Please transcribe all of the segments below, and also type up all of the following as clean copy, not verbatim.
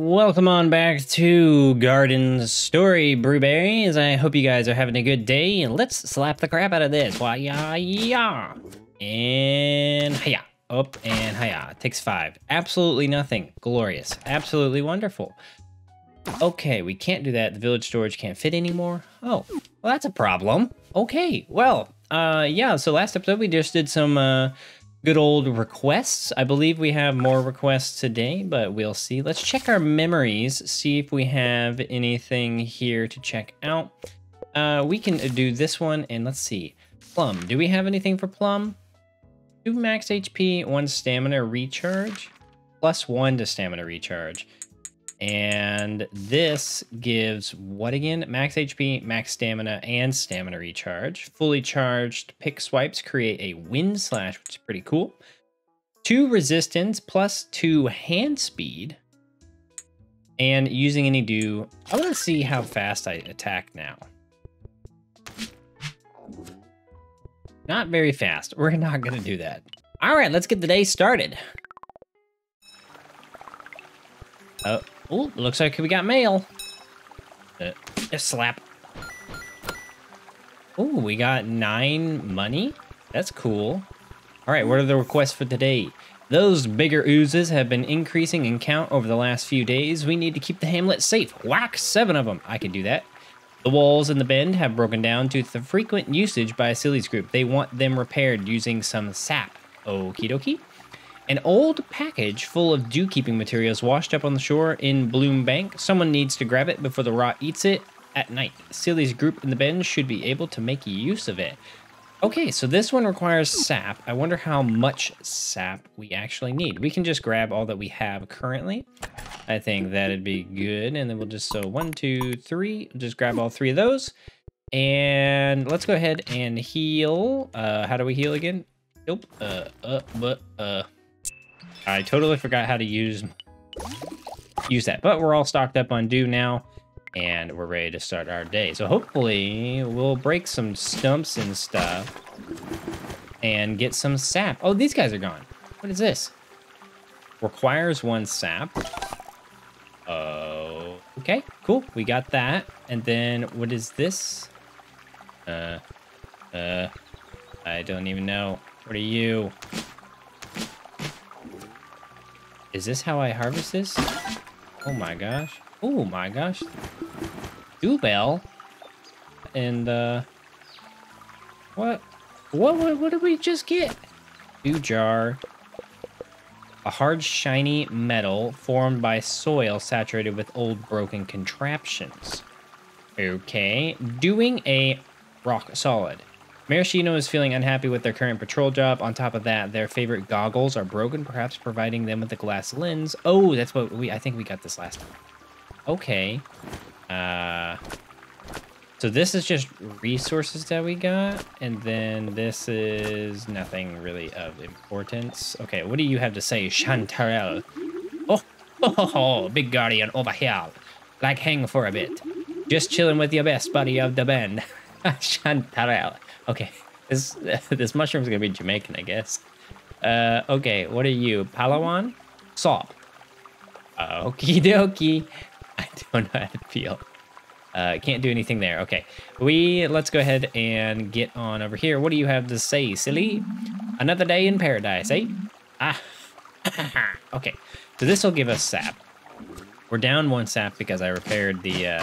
Welcome on back to Garden Story, Brewberries. I hope you guys are having a good day. Let's slap the crap out of this. Why, yeah, yeah. And hiya. Up and hiya. Takes five. Absolutely nothing. Glorious. Absolutely wonderful. Okay, we can't do that. The village storage can't fit anymore. Oh, well, that's a problem. Okay, well, yeah. So last episode, we just did some, good old requests. I believe we have more requests today, but we'll see. Let's check our memories, see if we have anything here to check out. We can do this one, and let's see. Plum. Do we have anything for Plum? 2 max HP, 1 stamina recharge, plus 1 to stamina recharge. And this gives what again? Max HP, max stamina, and stamina recharge. Fully charged pick swipes create a wind slash, which is pretty cool. 2 resistance plus 2 hand speed. And using any do, I want to see how fast I attack now. Not very fast. We're not going to do that. All right, let's get the day started. Oh, looks like we got mail. Just slap. Oh, we got 9 money. That's cool. All right, what are the requests for today? Those bigger oozes have been increasing in count over the last few days. We need to keep the hamlet safe. Whack 7 of them. I can do that. The walls in the bend have broken down due to the frequent usage by Silly's group. They want them repaired using some sap. Okie dokie. An old package full of dew-keeping materials washed up on the shore in Bloom Bank. Someone needs to grab it before the rot eats it at night. Silly's group in the bend should be able to make use of it. Okay, so this one requires sap. I wonder how much sap we actually need. We can just grab all that we have currently. I think that'd be good. And then we'll just, so 1, 2, 3, just grab all 3 of those. And let's go ahead and heal. How do we heal again? Nope. I totally forgot how to use that, but we're all stocked up on dew now, and we're ready to start our day. So hopefully we'll break some stumps and stuff and get some sap. Oh, these guys are gone. What is this? Requires 1 sap. Oh, okay, cool. We got that. And then what is this? I don't even know. What are you? Is this how I harvest this? Oh my gosh. Oh my gosh. Dewbell. And, What did we just get? Dew jar. A hard, shiny metal formed by soil saturated with old, broken contraptions. Okay. Doing a rock solid. Maraschino is feeling unhappy with their current patrol job. On top of that, their favorite goggles are broken, perhaps providing them with a glass lens. Oh, that's what we... I think we got this last time. Okay. So this is just resources that we got. And then this is nothing really of importance. Okay, what do you have to say, Chantarelle? Oh, ho, ho, ho, big guardian over here. Like, hang for a bit. Just chilling with your best buddy of the band. Chantarelle. Okay, this mushroom's gonna be Jamaican, I guess. Okay, what are you? Palawan? Salt. Okie dokie. I don't know how to feel. Can't do anything there. Okay, let's go ahead and get on over here. What do you have to say, silly? Another day in paradise, eh? Ah. Okay, so this will give us sap. We're down 1 sap because I repaired the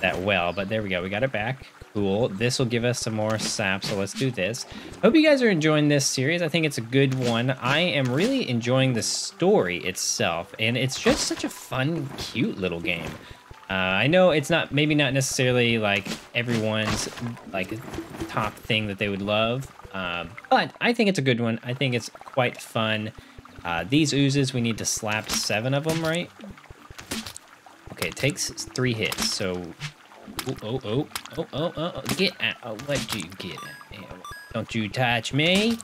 that well, but there we go. We got it back. Cool. This will give us some more sap, so let's do this. Hope you guys are enjoying this series. I think it's a good one. I am really enjoying the story itself, and it's just such a fun, cute little game. I know it's not, maybe not necessarily like everyone's like top thing that they would love, but I think it's a good one. I think it's quite fun. These oozes, we need to slap 7 of them, right? Okay, it takes 3 hits, so... Oh, get out. Oh, what'd you get? Don't you touch me.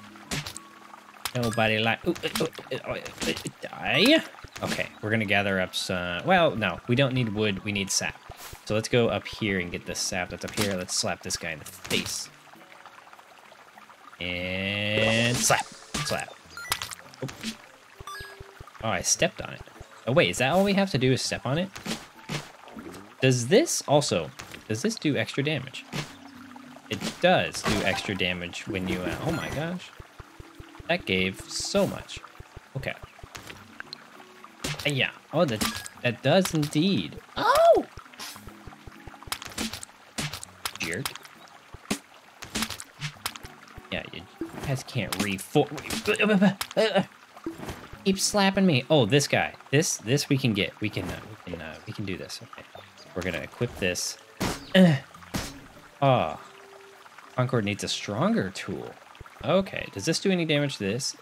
Nobody like... Die. Okay, we're going to gather up some... Well, no, we don't need wood. We need sap. So let's go up here and get this sap that's up here. Let's slap this guy in the face. And slap. Oh, I stepped on it. Oh, wait, is that all we have to do is step on it? Does this do extra damage? It does do extra damage when you, oh my gosh. That gave so much. Okay. Yeah, oh, that does indeed. Oh! Jerk. Yeah, you guys can't refold. Keep slapping me. Oh, this guy. This we can get. We can do this. Okay. We're gonna equip this. Oh. Concord needs a stronger tool. Okay. Does this do any damage to this?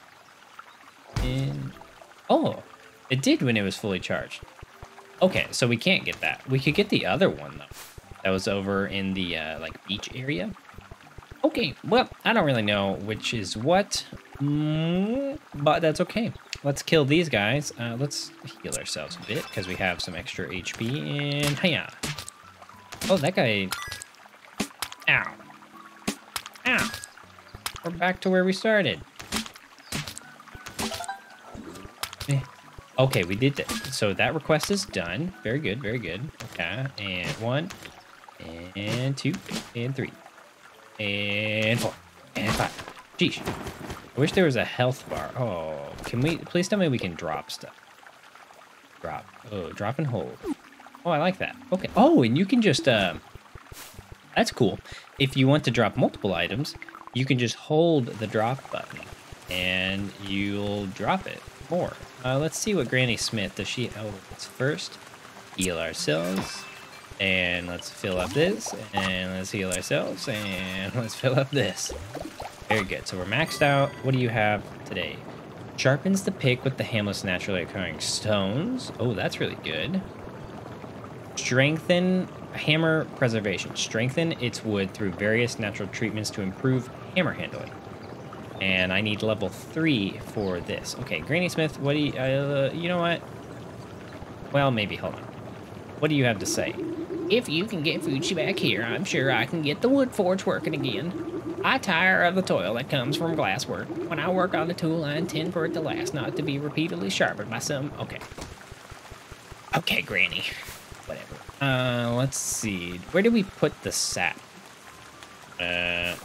Oh, it did when it was fully charged. Okay, so we can't get that. We could get the other one though. That was over in the like beach area. Okay. Well, I don't really know which is what, but that's okay. Let's kill these guys. Let's heal ourselves a bit because we have some extra HP. And hiya. Oh, that guy. Ow. Ow. We're back to where we started. Okay, we did that. So that request is done. Very good, very good. Okay, and 1, and 2, and 3, and 4, and 5. Jeez. I wish there was a health bar. Oh, can we? Please tell me we can drop stuff. Drop. Oh, drop and hold. Oh, I like that. Okay. Oh, and you can just, that's cool. If you want to drop multiple items, you can just hold the drop button and you'll drop it more. Let's see what Granny Smith does. Oh, let's first heal ourselves. And let's fill up this. And let's heal ourselves. And let's fill up this. Very good. So we're maxed out. What do you have today? Sharpens the pick with the handless naturally occurring stones. Oh, that's really good. Strengthen hammer preservation. Strengthen its wood through various natural treatments to improve hammer handling. And I need level 3 for this. Okay, Granny Smith, what do you... you know what? Well, maybe. Hold on. What do you have to say? If you can get Fuchi back here, I'm sure I can get the wood forge working again. I tire of the toil that comes from glasswork. When I work on a tool, I intend for it to last, not to be repeatedly sharpened by some... Okay. Okay, Granny. Whatever. Let's see. Where do we put the sap?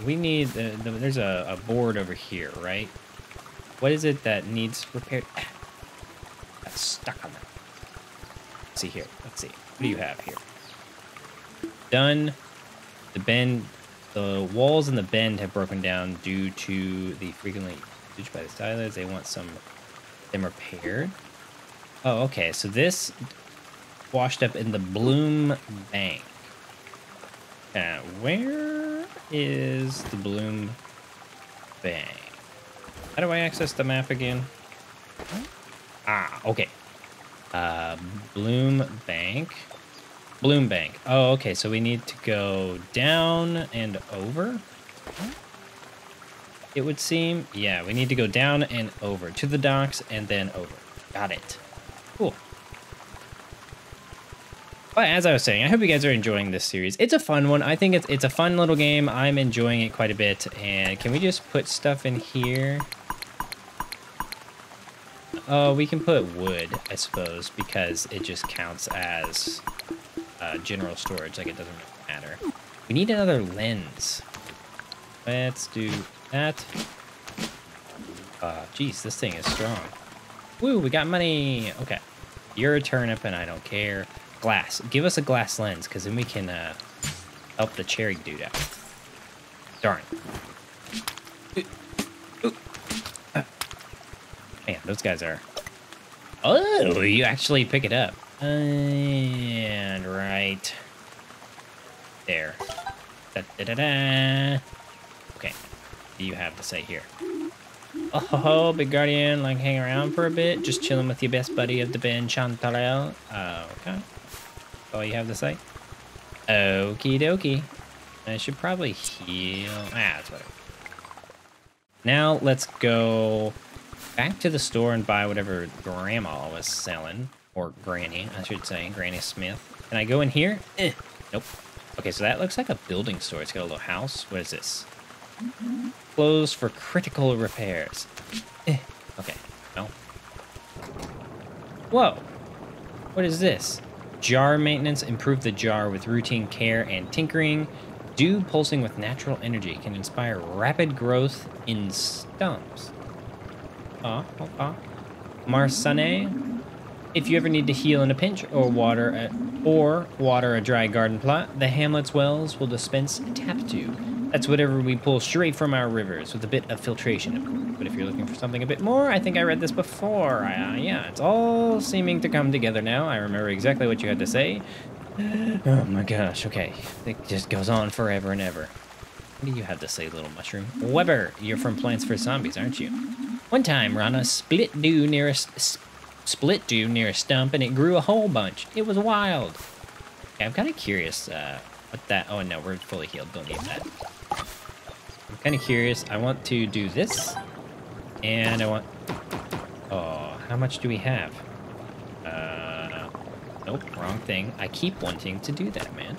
We need... there's a board over here, right? What is it that needs repaired? I'm stuck on that. Let's see here. Let's see. What do you have here? Done. The bend... The walls in the bend have broken down due to the frequently usage by the stylus. They want them repaired. Oh, okay. So this washed up in the bloom bank. Where is the bloom bank? How do I access the map again? Ah, okay. Bloom bank. Bloom bank. Oh, okay, so we need to go down and over, it would seem. Yeah, we need to go down and over to the docks and then over. Got it. Cool. But as I was saying, I hope you guys are enjoying this series. It's a fun one. I think it's a fun little game. I'm enjoying it quite a bit. And can we just put stuff in here? Oh, we can put wood, I suppose, because it just counts as... general storage, like it doesn't really matter. We need another lens. Let's do that. Geez, this thing is strong. Woo, we got money. Okay, you're a turnip and I don't care. Glass, give us a glass lens, because then we can help the cherry dude out. Darn. Man, those guys are... Oh, you actually pick it up. And right there. Da-da-da-da. Okay, what do you have to say here? Oh, ho, ho, big guardian, like hang around for a bit, just chilling with your best buddy of the band, Chantarelle. Okay, that's all you have to say. Okie dokie. I should probably heal. That's whatever. Now let's go back to the store and buy whatever Grandma was selling. Or Granny, I should say, Granny Smith. Can I go in here? Nope. Okay, so that looks like a building store. It's got a little house. What is this? Closed for critical repairs. Okay. No. Whoa. What is this? Jar maintenance. Improve the jar with routine care and tinkering. Dew pulsing with natural energy can inspire rapid growth in stumps. Marcenay. If you ever need to heal in a pinch or water a dry garden plot, the hamlet's wells will dispense tap dew. That's whatever we pull straight from our rivers with a bit of filtration, of course. But if you're looking for something a bit more, I think I read this before. Yeah, it's all seeming to come together now. I remember exactly what you had to say. Oh my gosh, okay. It just goes on forever and ever. What do you have to say, little mushroom? Weber, you're from Plants vs. Zombies, aren't you? One time, Rana split dew near a stump and it grew a whole bunch. It was wild. Okay, I'm kind of curious what that... Oh, no, we're fully healed. Don't need that. I'm kind of curious. I want to do this. And I want... Oh, how much do we have? Nope, wrong thing. I keep wanting to do that, man.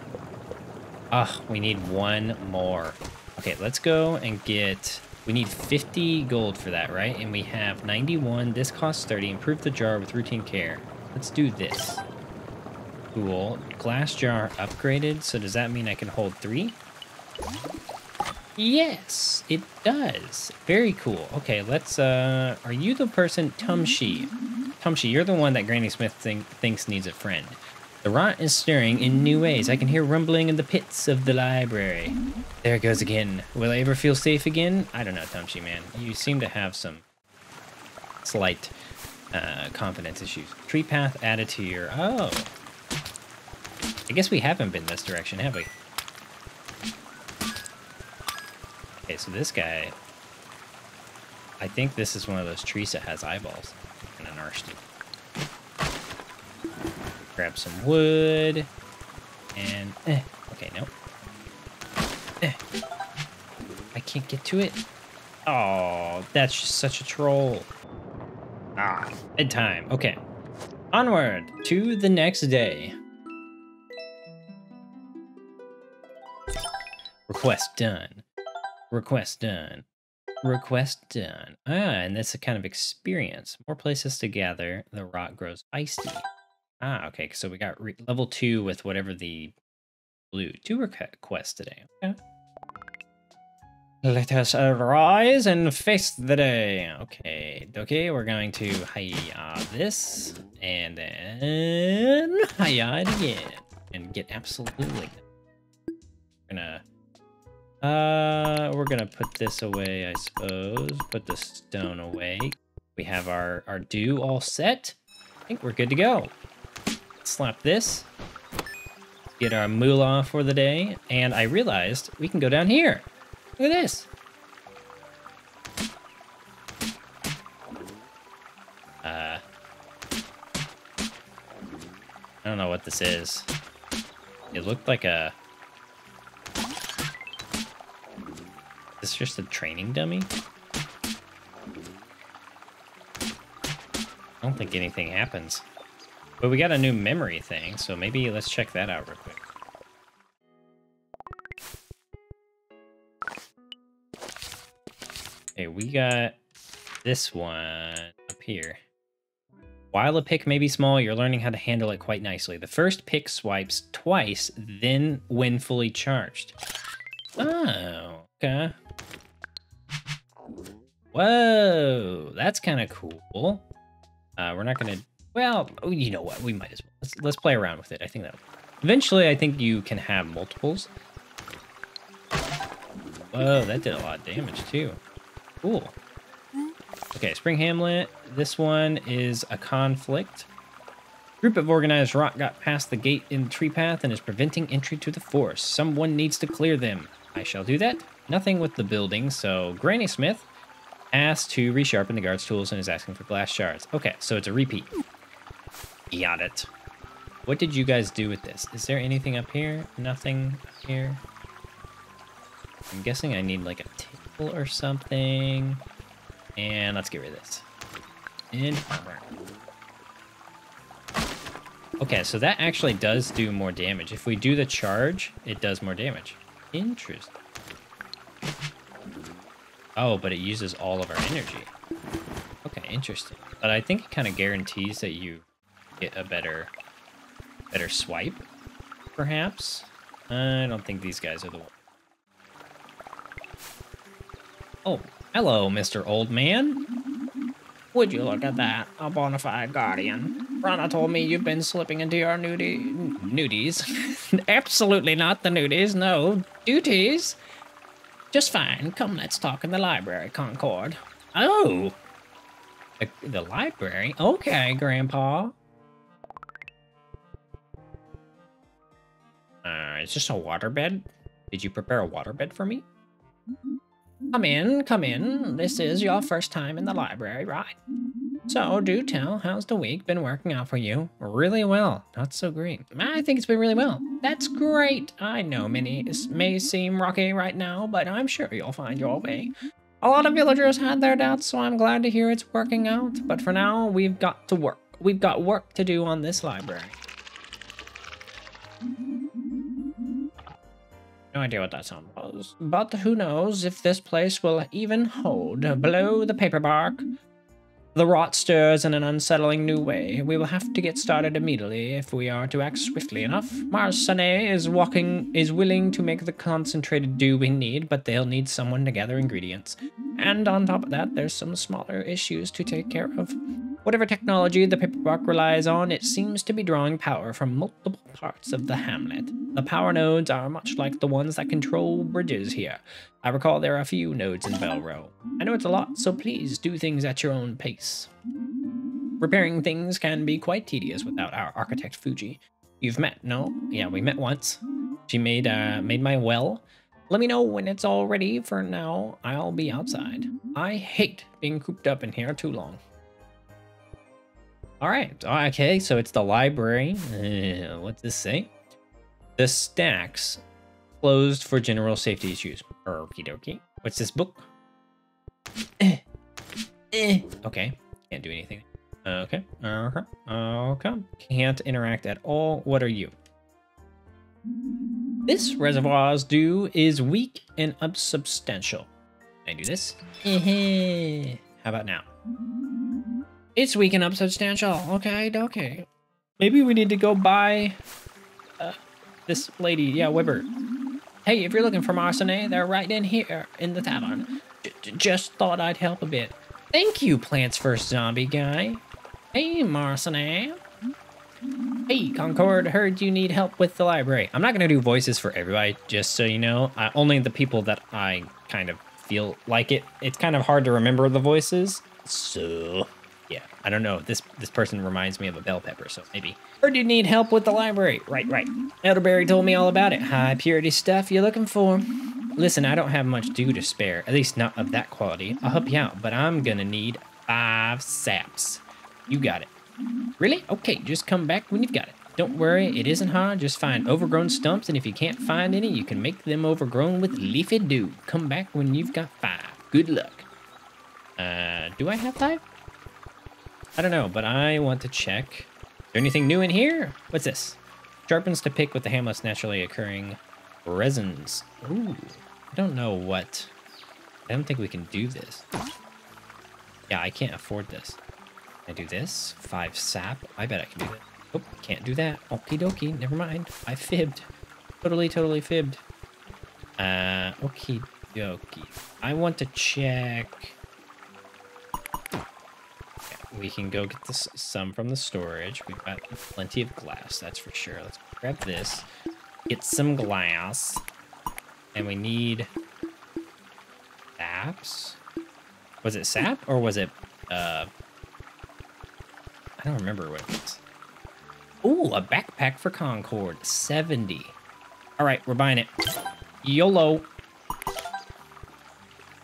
Ah, we need one more. Okay, let's go and get... We need 50 gold for that, right? And we have 91. This costs 30. Improve the jar with routine care. Let's do this. Cool. Glass jar upgraded. So does that mean I can hold 3? Yes, it does. Very cool. Okay, let's... Are you the person... Tumshi. Tumshi, you're the one that Granny Smith thinks needs a friend. The rot is stirring in new ways. I can hear rumbling in the pits of the library. There it goes again. Will I ever feel safe again? I don't know, Tumshi, man. You seem to have some slight confidence issues. Tree path added to your... Oh. I guess we haven't been this direction, have we? Okay, so this guy... I think this is one of those trees that has eyeballs. And an arsenic. Grab some wood, and, okay, nope. I can't get to it. Oh, that's just such a troll. Ah, bedtime, okay. Onward to the next day. Request done. Request done. Request done. Ah, and that's a kind of experience. More places to gather, the rot grows feisty. Ah, okay, so we got level 2 with whatever the blue 2 requests today. Okay. Let us arise and face the day. Okay, okay, we're going to hi-yah this, and then hi-yah it again, and get absolutely. We're gonna put this away, I suppose. Put the stone away. We have our dew all set. I think we're good to go. Slap this, get our moolah for the day, and I realized we can go down here. Look at this. I don't know what this is. It looked like a... Is this just a training dummy? I don't think anything happens. But we got a new memory thing, so maybe let's check that out real quick. Okay, we got this one up here. While a pick may be small, you're learning how to handle it quite nicely. The first pick swipes twice, then when fully charged. Oh, okay. Whoa, that's kind of cool. We're not going to... Well, you know what? We might as well. Let's play around with it. I think that eventually, I think you can have multiples. Whoa, that did a lot of damage too. Cool. Okay, Spring Hamlet. This one is a conflict. Group of organized rot got past the gate in the tree path and is preventing entry to the forest. Someone needs to clear them. I shall do that. Nothing with the building, so Granny Smith asked to resharpen the guard's tools and is asking for glass shards. Okay, so it's a repeat. Got it. What did you guys do with this? Is there anything up here? Nothing up here? I'm guessing I need like a table or something. And let's get rid of this. And okay, so that actually does do more damage. If we do the charge, it does more damage. Interesting. Oh, but it uses all of our energy. Okay, interesting. But I think it kind of guarantees that you get a better Better swipe, perhaps? I don't think these guys are the ones. Oh, hello, Mr. Old Man. Would you look at that, a bona fide guardian. Rana told me you've been slipping into your nudies. Absolutely not the nudies, no, duties. Just fine, come let's talk in the library, Concord. Oh, the library? Okay, Grandpa. It's just a waterbed. Did you prepare a waterbed for me? Come in, come in. This is your first time in the library, right? So do tell, how's the week been working out for you? Really well, not so great. I think it's been really well. That's great. I know many may seem rocky right now, but I'm sure you'll find your way. A lot of villagers had their doubts, so I'm glad to hear it's working out. But for now, we've got to work. We've got work to do on this library. No idea what that sound was, but who knows if this place will even hold. Below the paper bark, the rot stirs in an unsettling new way. We will have to get started immediately if we are to act swiftly enough. Marcenay is willing to make the concentrated dew we need, but they'll need someone to gather ingredients. And on top of that, there's some smaller issues to take care of. Whatever technology the paperbark relies on, it seems to be drawing power from multiple parts of the hamlet. The power nodes are much like the ones that control bridges here. I recall there are a few nodes in Belrow. I know it's a lot, so please do things at your own pace. Repairing things can be quite tedious without our architect Fuji. You've met, no? Yeah, we met once. She made my well. Let me know when it's all ready. For now, I'll be outside. I hate being cooped up in here too long. All right, okay, so it's the library. What's this say? The stacks closed for general safety issues. Okie dokie. What's this book? Okay, can't do anything. Okay, okay, okay. Can't interact at all. What are you? This reservoir's dew is weak and unsubstantial. Can I do this? How about now? It's weakened up substantial. Okay, okay. Maybe we need to go buy this lady. Yeah, Weber. Hey, if you're looking for Marcenay, they're right in here in the tavern. Just thought I'd help a bit. Thank you, Plants First Zombie Guy. Hey, Marcenay. Hey, Concord, heard you need help with the library. I'm not going to do voices for everybody, just so you know. Only the people that I kind of feel like it. It's kind of hard to remember the voices, so... Yeah, I don't know. This person reminds me of a bell pepper, so maybe. Or do you need help with the library? Right, right. Elderberry told me all about it. High purity stuff you're looking for. Listen, I don't have much dew to spare, at least not of that quality. I'll help you out, but I'm gonna need 5 saps. You got it. Really? Okay, just come back when you've got it. Don't worry, it isn't hard. Just find overgrown stumps, and if you can't find any, you can make them overgrown with leafy dew. Come back when you've got 5. Good luck. Do I have 5? I don't know, but I want to check. Is there anything new in here? What's this? Sharpens to pick with the hamlet's naturally occurring resins. Ooh, I don't know what. I don't think we can do this. Yeah, I can't afford this. Can I do this? 5 sap. I bet I can do it. Oh, can't do that. Okie dokie. Never mind. I fibbed. Totally, totally fibbed. Okie dokie. I want to check... We can go get this, some from the storage. We've got plenty of glass, that's for sure. Let's grab this, get some glass, and we need saps. Was it sap or was it, I don't remember what it was. Ooh, a backpack for Concord, 70. All right, we're buying it. YOLO.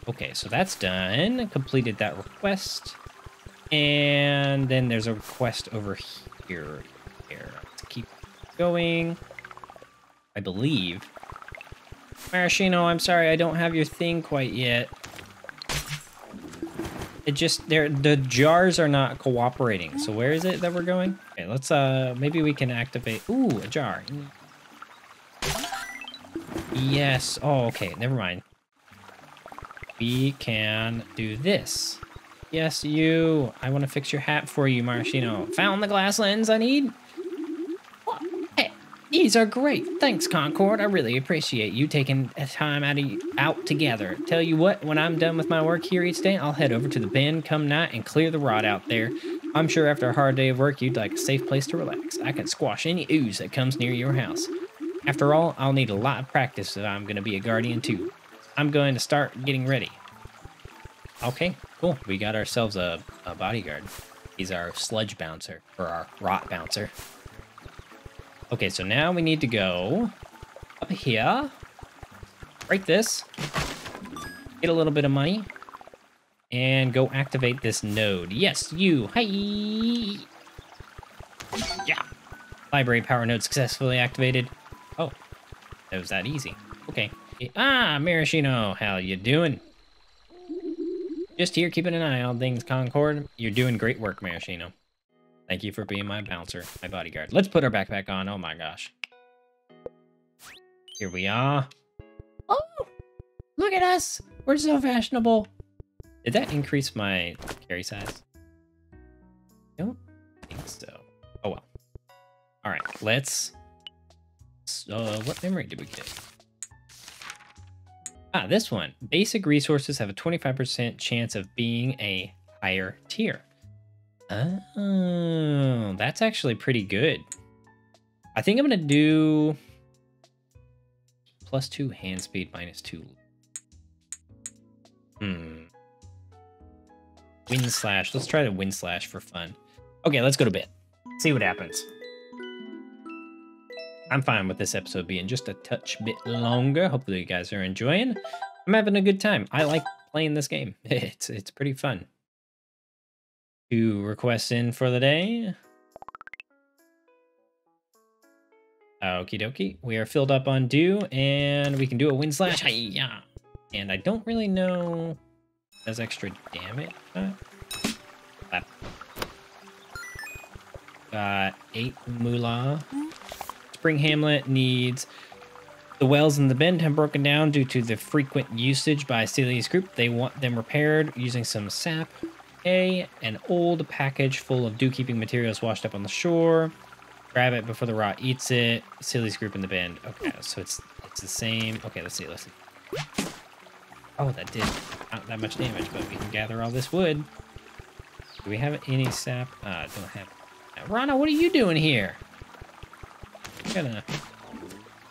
Okay, so that's done. Completed that request. And then there's a request over here. Let's keep going. I believe. Maraschino, I'm sorry, I don't have your thing quite yet. It just, the jars are not cooperating. So where is it that we're going? Okay, let's, maybe we can activate. Ooh, a jar. Yes. Oh, okay, never mind. We can do this. Yes, you. I want to fix your hat for you, Maraschino. Found the glass lens I need. What? These are great. Thanks, Concord. I really appreciate you taking time out to gather. Tell you what, when I'm done with my work here each day, I'll head over to the bend come night and clear the rot out there. I'm sure after a hard day of work, you'd like a safe place to relax. I can squash any ooze that comes near your house. After all, I'll need a lot of practice if I'm going to be a guardian too. I'm going to start getting ready. Okay, cool. We got ourselves a bodyguard. He's our sludge bouncer, or our rot bouncer. Okay, so now we need to go up here, break this, get a little bit of money, and go activate this node. Yes, you. Hi. Yeah. Library power node successfully activated. Oh, that was that easy. Okay. Ah, Maraschino, how you doing? Just here keeping an eye on things, Concord. You're doing great work, Maraschino. Thank you for being my bouncer, my bodyguard. Let's put our backpack on. Oh my gosh. Here we are. Oh, look at us. We're so fashionable. Did that increase my carry size? I don't think so. Oh well. All right, let's. So, what memory did we get? Ah, this one. Basic resources have a 25% chance of being a higher tier. Oh, that's actually pretty good. I think I'm going to do +2 hand speed, -2. Wind slash. Let's try the wind slash for fun. Okay, let's go to bed. See what happens. I'm fine with this episode being just a touch bit longer. Hopefully you guys are enjoying. I'm having a good time. I like playing this game. It's pretty fun. Two requests in for the day. Okie dokie. We are filled up on dew, and we can do a wind slash. Hi-ya. And I don't really know. Does extra damage? Clap. Got 8 moolah. Spring Hamlet needs. The wells in the bend have broken down due to the frequent usage by Celia's group. They want them repaired using some sap. An old package full of dew-keeping materials washed up on the shore. Grab it before the rot eats it. Silly's group in the bend. Okay, so it's the same. Okay, let's see, let's see. Oh, that did not that much damage, but we can gather all this wood. Do we have any sap? I don't have it. Rana, what are you doing here? Don't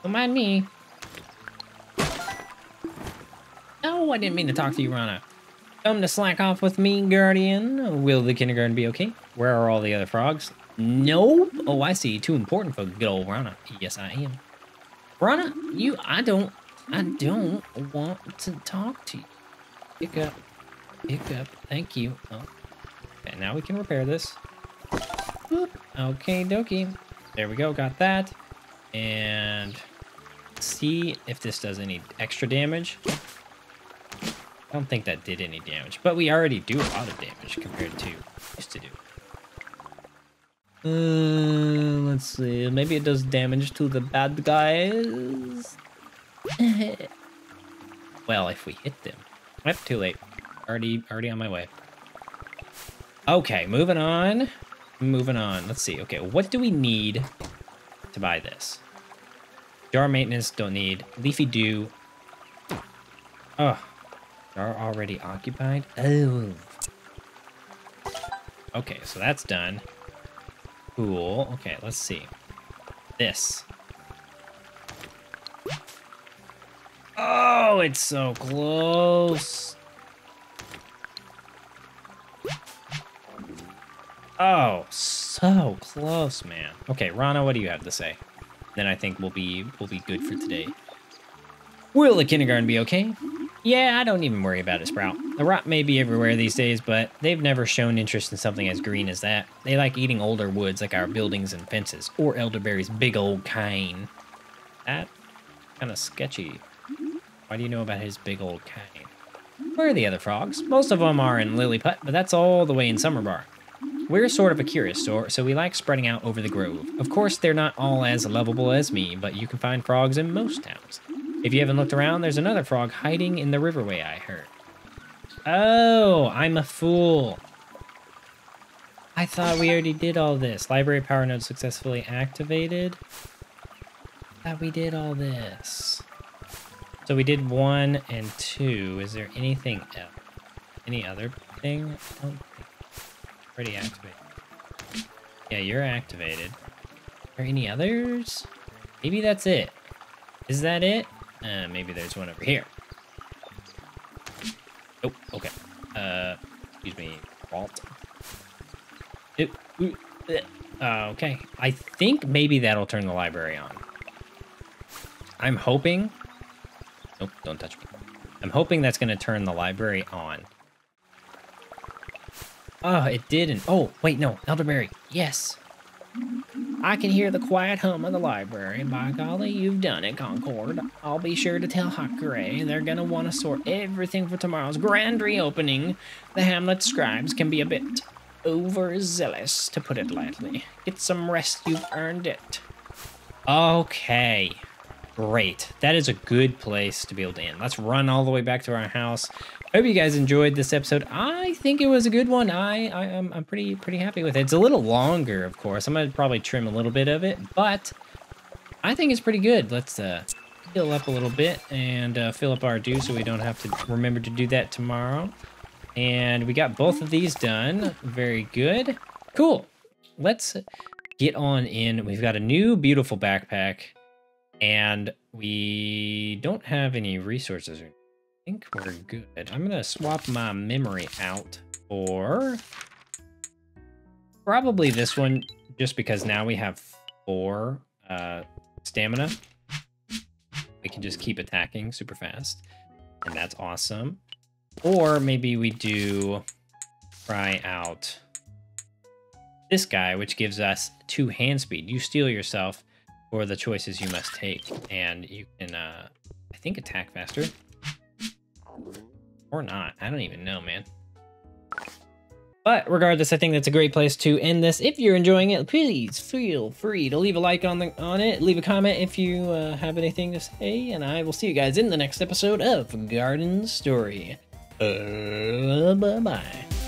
mind me. No, I didn't mean to talk to you, Rana. Come to slack off with me, Guardian. Will the kindergarten be okay? Where are all the other frogs? Nope. Oh, I see. Too important for good old Rana. Yes, I am. Rana, you, I don't want to talk to you. Pick up. Thank you. Oh. Okay, now we can repair this. Boop. Okay, dokie. There we go. Got that. And see if this does any extra damage. I don't think that did any damage, but we already do a lot of damage compared to used to do. Let's see. Maybe it does damage to the bad guys. Well, if we hit them. Yep, too late. Already on my way. Okay, moving on. Let's see. Okay, what do we need to buy this? Jar maintenance, don't need. Leafy dew. Oh. Are already occupied. Oh. Okay, so that's done. Cool. Okay, let's see. This. Oh, it's so close. Oh, so close, man. Okay, Rana, what do you have to say? Then I think we'll be good for today. Will the kindergarten be okay? Yeah, I don't even worry about it, Sprout. The rot may be everywhere these days, but they've never shown interest in something as green as that. They like eating older woods like our buildings and fences, or Elderberry's big old cane. That kind of sketchy. Why do you know about his big old cane? Where are the other frogs? Most of them are in Lilyputt, but that's all the way in Summerbar. We're sort of a curious store, so we like spreading out over the grove. Of course, they're not all as lovable as me, but you can find frogs in most towns. If you haven't looked around, there's another frog hiding in the riverway, I heard. Oh, I'm a fool. I thought we already did all this. Library power node successfully activated. thought we did all this. So we did 1 and 2. Is there anything else? Any other thing? I don't think. Already activated. Yeah, you're activated. Are any others? Maybe that's it. Is that it? Maybe there's one over here. Oh, okay. Excuse me. Rot. Okay. I think maybe that'll turn the library on. I'm hoping. Nope, don't touch me. I'm hoping that's going to turn the library on. Oh, it didn't. Oh, wait, no. Elderberry. Yes. I can hear the quiet hum of the library. By golly, you've done it, Concord. I'll be sure to tell Hawkgray. They're going to want to sort everything for tomorrow's grand reopening. The Hamlet scribes can be a bit overzealous, to put it lightly. Get some rest. You've earned it. Okay. Great. That is a good place to be able to end. Let's run all the way back to our house. Hope you guys enjoyed this episode. I think it was a good one. I'm pretty happy with it. It's a little longer, of course. I'm gonna probably trim a little bit of it, but I think it's pretty good. Let's fill up a little bit and fill up our due so we don't have to remember to do that tomorrow. And we got both of these done. Very good. Cool. Let's get on in. We've got a new beautiful backpack. And we don't have any resources. I think we're good. I'm going to swap my memory out for probably this one, just because now we have 4 stamina. We can just keep attacking super fast, and that's awesome. Or maybe we do try out this guy, which gives us 2 hand speed. You steal yourself. Or the choices you must take, and you can, I think, attack faster. Or not. I don't even know, man. But regardless, I think that's a great place to end this. If you're enjoying it, please feel free to leave a like on it. Leave a comment if you have anything to say, and I will see you guys in the next episode of Garden Story. Bye-bye.